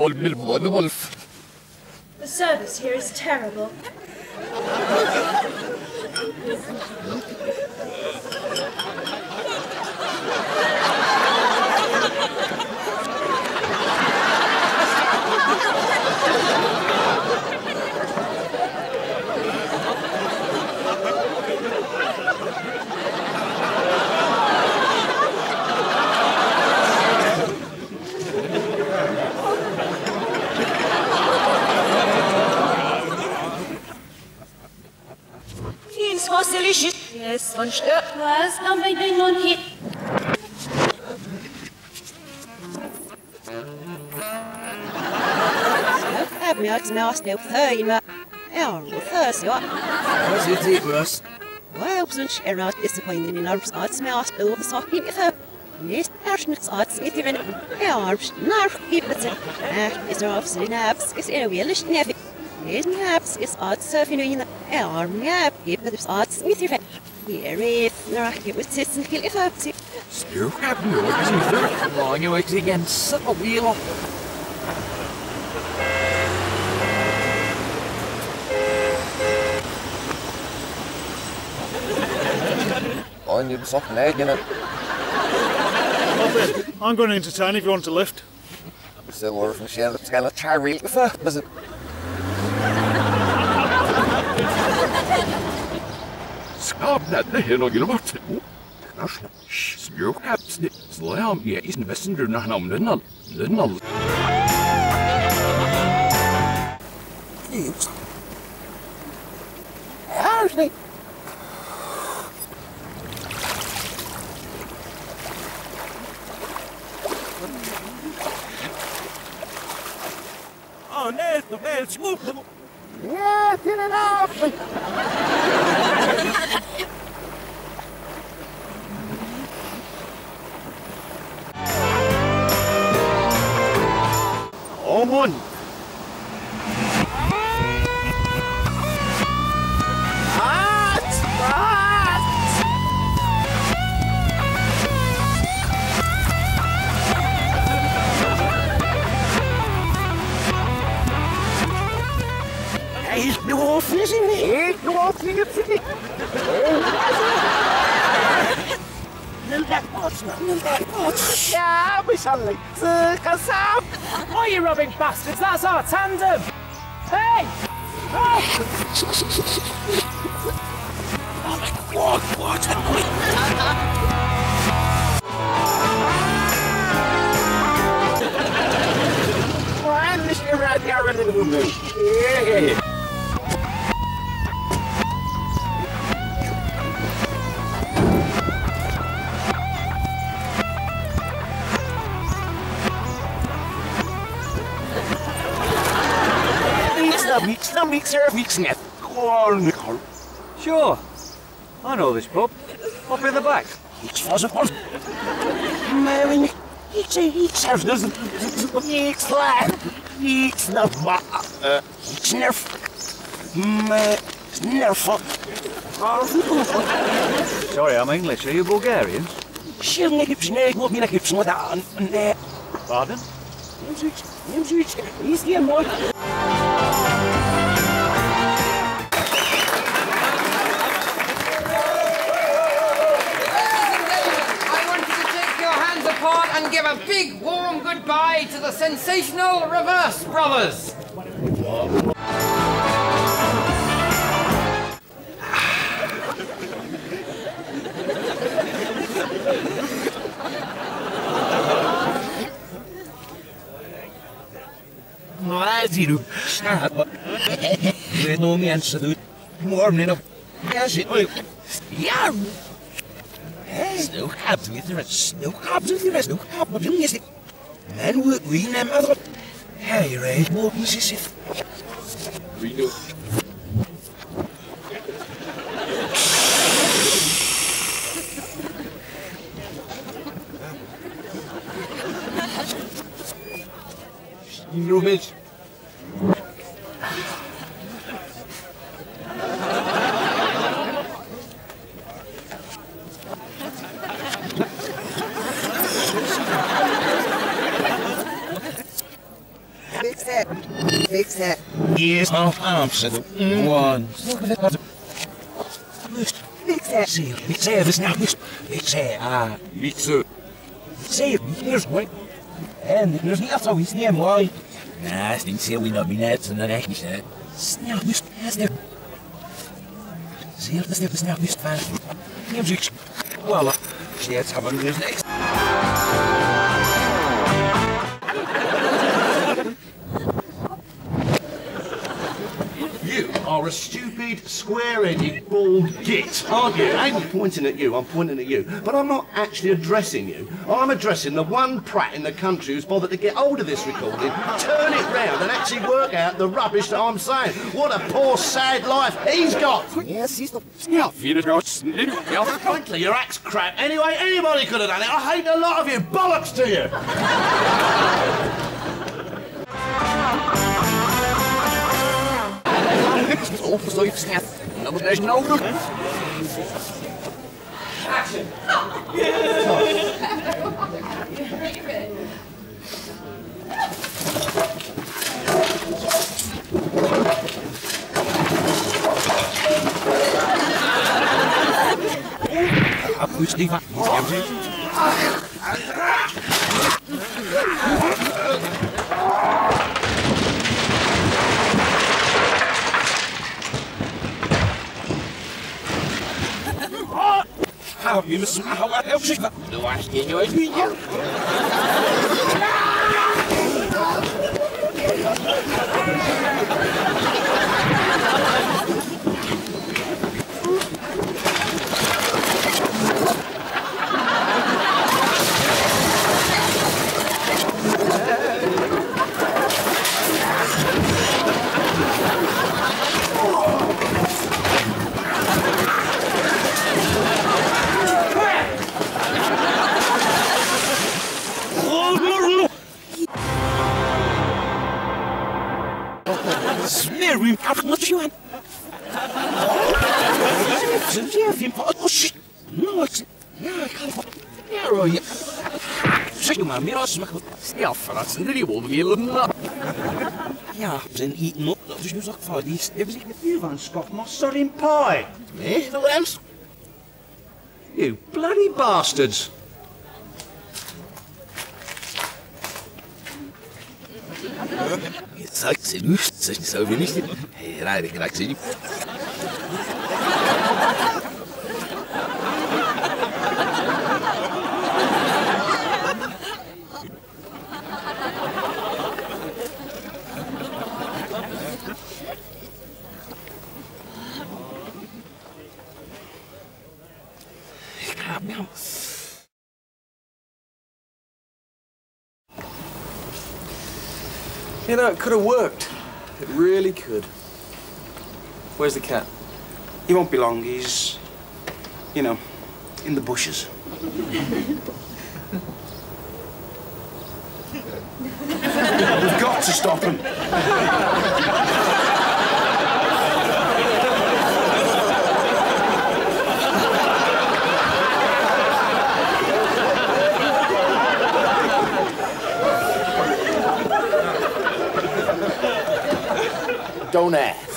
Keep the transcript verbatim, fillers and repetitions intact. The service here is terrible. Yes, one step. Was am I doing on here? I'm not nasty with her, you know. I'm with her, so. What's your deep rust? Well, since I'm not disappointed in our arts, my arts do the talking with her. Yes, I'm not arts, it's even. I'm not people. It's not snaps, it's a realish navy. Yes, naps, it's art surfing in the air, nap, give the arts with your. You have no idea long you wait against the wheel. On your soft leg, you know. I'm going to entertain if you want to lift. So, we're from Shell to tell a charity for it. Scabnet the hill of your water. You have snipped slam, yet is messenger Nanam the null. The null. How's it? Oh, there's the man's move. Yeah, get it off! Oh, one! Hot! Hot! Hey, no fishing! Hey, no fishing! Move that box, move that box! Yeah, we shall like circus up! Oh, you robbing bastards, that's our tandem! Hey! Oh my God, what a point! Why is this around here in the movie? Yeah! Mix the mixer, mix net. Sure, I know this pub. Up in the back. It's was a pub. Mary, it's a it's a it's like it's not uh it's nerf. Nerf. Sorry, I'm English. Are you Bulgarians? She'll make it snake. What me like it's not that. Pardon? He's here more. And give a big warm goodbye to the sensational Reverse Brothers. Snow cabs with the rest, snow cabs with the rest, snow cabs with the rest. Men work green and mother. Hey, Ray, more pieces if. We know. You know, bitch. that is of absolute one. Mix that seal, mix air this now, mix air, ah, mix it. See, here's what, and there's the other with them, why? Nah, I think seal will not be nuts and then I can see it. Snap, mix, as there. See, here's the snap, mix, fast. Music, voila, see, that's how I'm doing next. You are a stupid, square-headed, bald git, aren't you? I ain't pointing at you, I'm pointing at you. But I'm not actually addressing you. I'm addressing the one prat in the country who's bothered to get hold of this recording, turn it round and actually work out the rubbish that I'm saying. What a poor, sad life he's got! Yes, he's the snuff, you know, snuff. Frankly, your act's crap. Anyway, anybody could have done it. I hate a lot of you. Bollocks to you! Action! How you miss how I help you? No, I can't do it. Smearing out what you had. Oh shit! No, it's no, I can't. Here you. Shake my mirror, smack. Yeah, for us, really, we'll be living up. Yeah, then eating up. There's no such for these. Everything you've unscoffed my sardine pie. Eh, the lambs? You bloody bastards! It's like the moose, so we missed it. Hey, I think like the You know, it could have worked. It really could. Where's the cat? He won't be long. He's, you know, in the bushes. We've got to stop him. Don't ask.